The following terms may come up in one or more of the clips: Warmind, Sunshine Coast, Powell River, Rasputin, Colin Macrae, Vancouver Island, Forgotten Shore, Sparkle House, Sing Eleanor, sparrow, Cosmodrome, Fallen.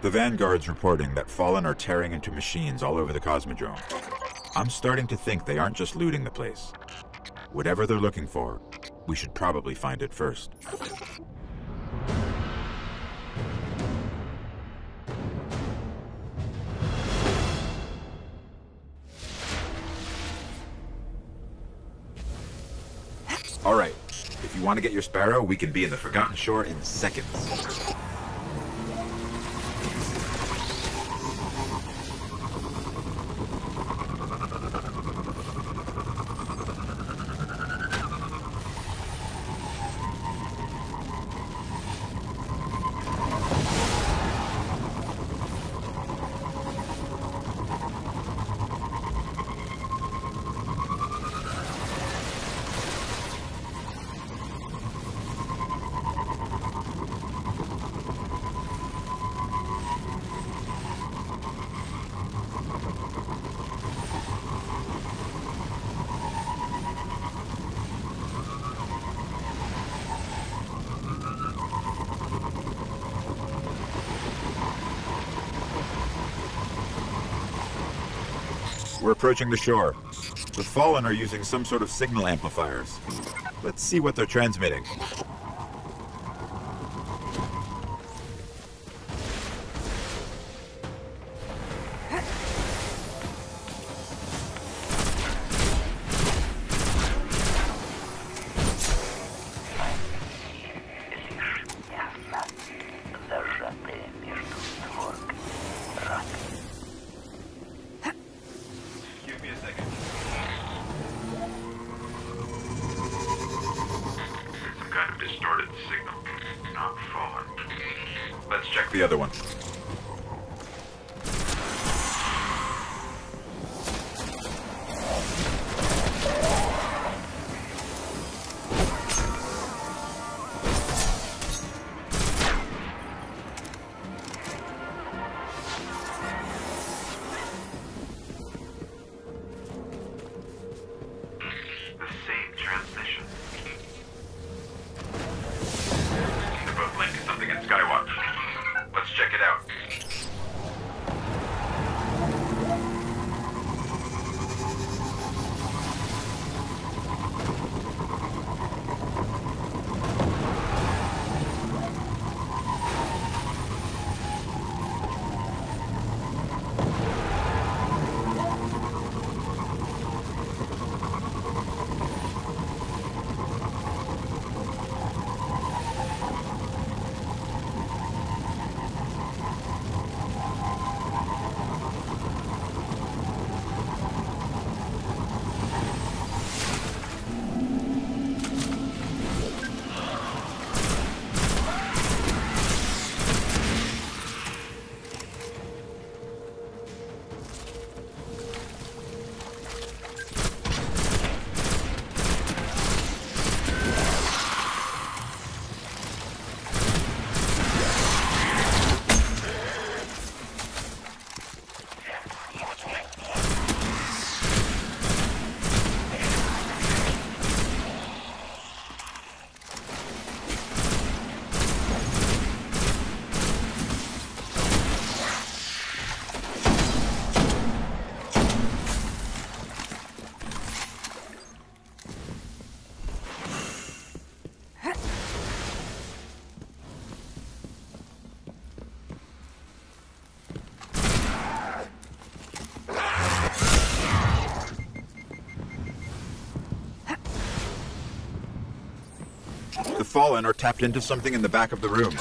The Vanguard's reporting that Fallen are tearing into machines all over the Cosmodrome. I'm starting to think they aren't just looting the place. Whatever they're looking for, we should probably find it first. Alright, if you want to get your Sparrow, we can be in the Forgotten Shore in seconds. We're approaching the shore. The Fallen are using some sort of signal amplifiers. Let's see what they're transmitting. The other one. Fallen or tapped into something in the back of the room.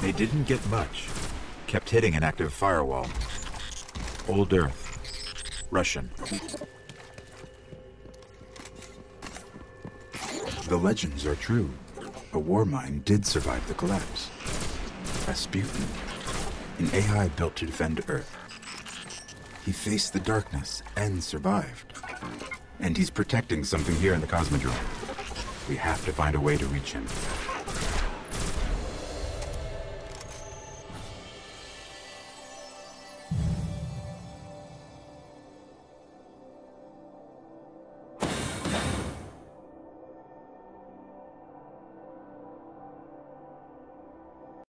They didn't get much. Kept hitting an active firewall. Old Earth. Russian. The legends are true. A Warmind did survive the collapse. Rasputin. An AI built to defend Earth. He faced the darkness and survived. And he's protecting something here in the Cosmodrome. We have to find a way to reach him.